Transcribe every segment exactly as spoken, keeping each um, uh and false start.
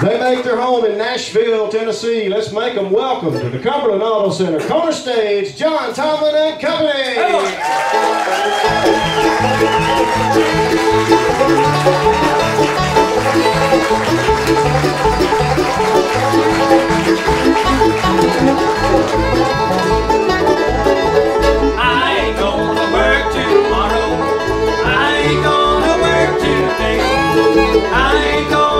They make their home in Nashville, Tennessee. Let's make them welcome to the Cumberland Auto Center corner stage, John Tomlin and Company. I ain't gonna work tomorrow. I ain't gonna work today. I ain't gonna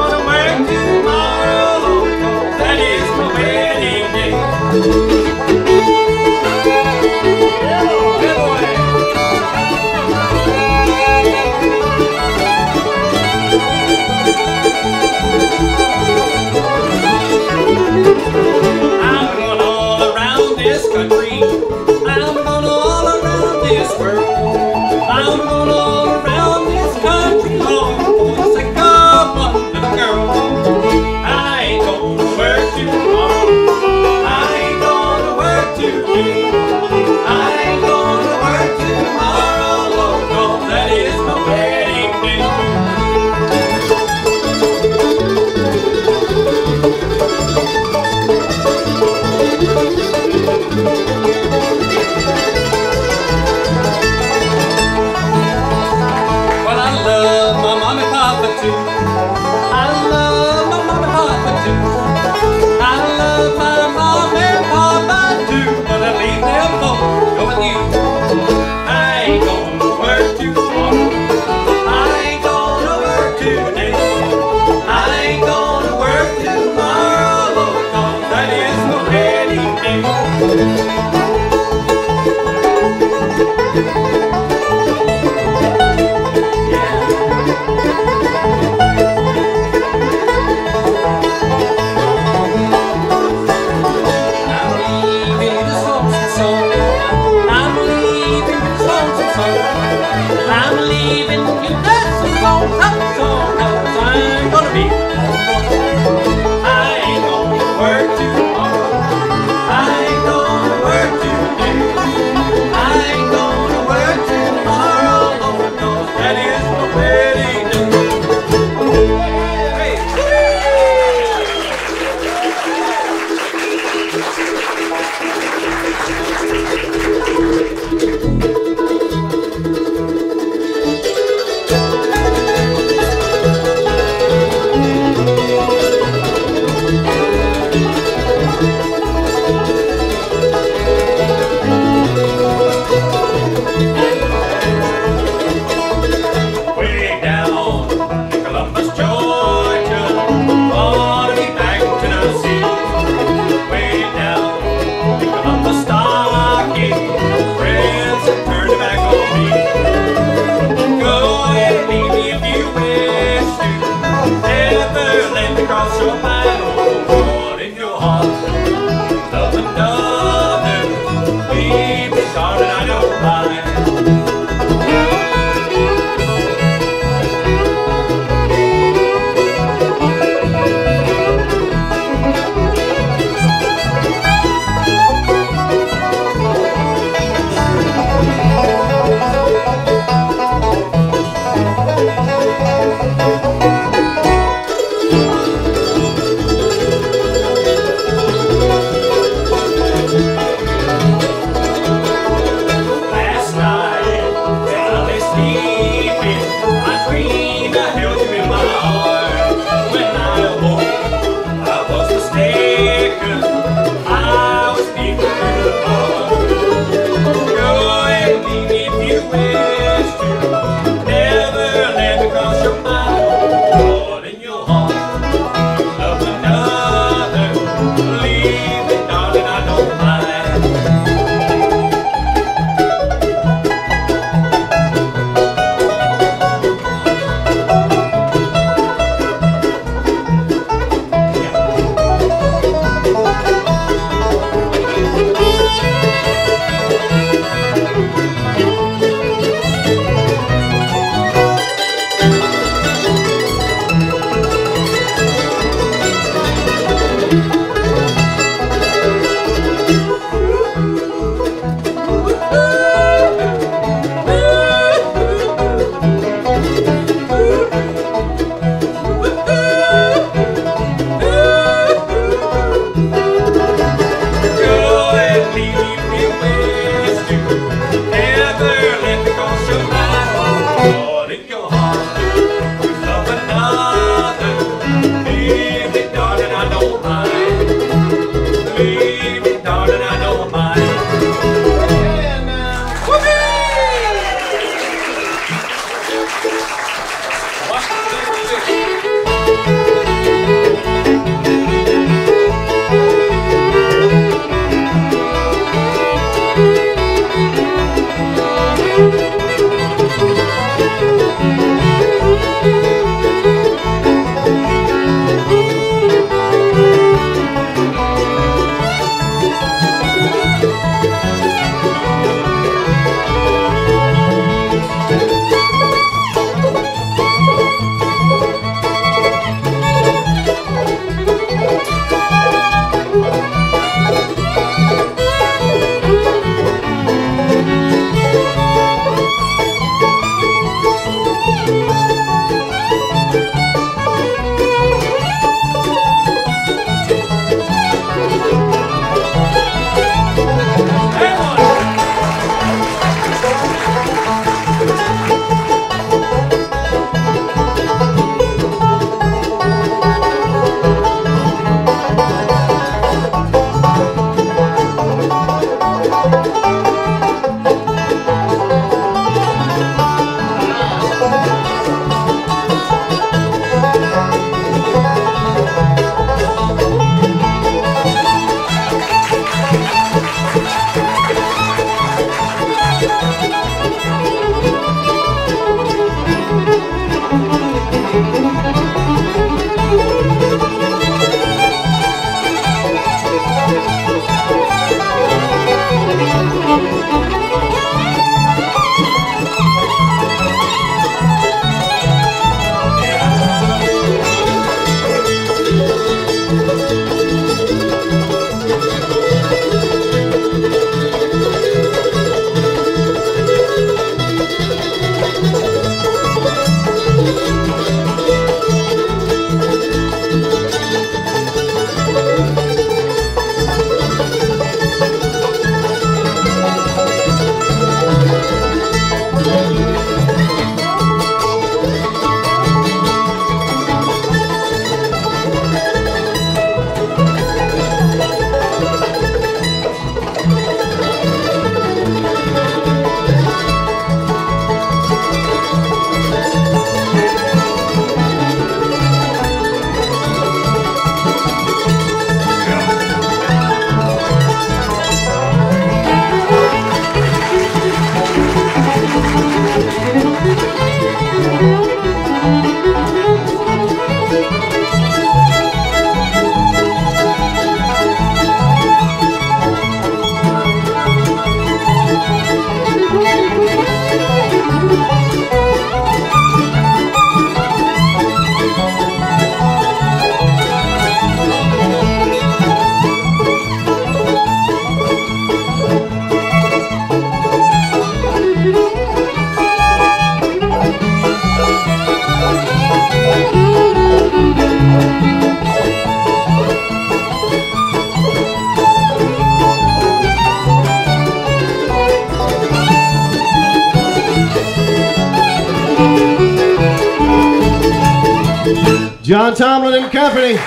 John Tomlin and Company. And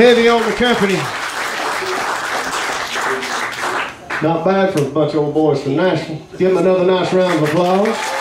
heavy on the company. Not bad for a bunch of old boys from Nashville. Give them another nice round of applause.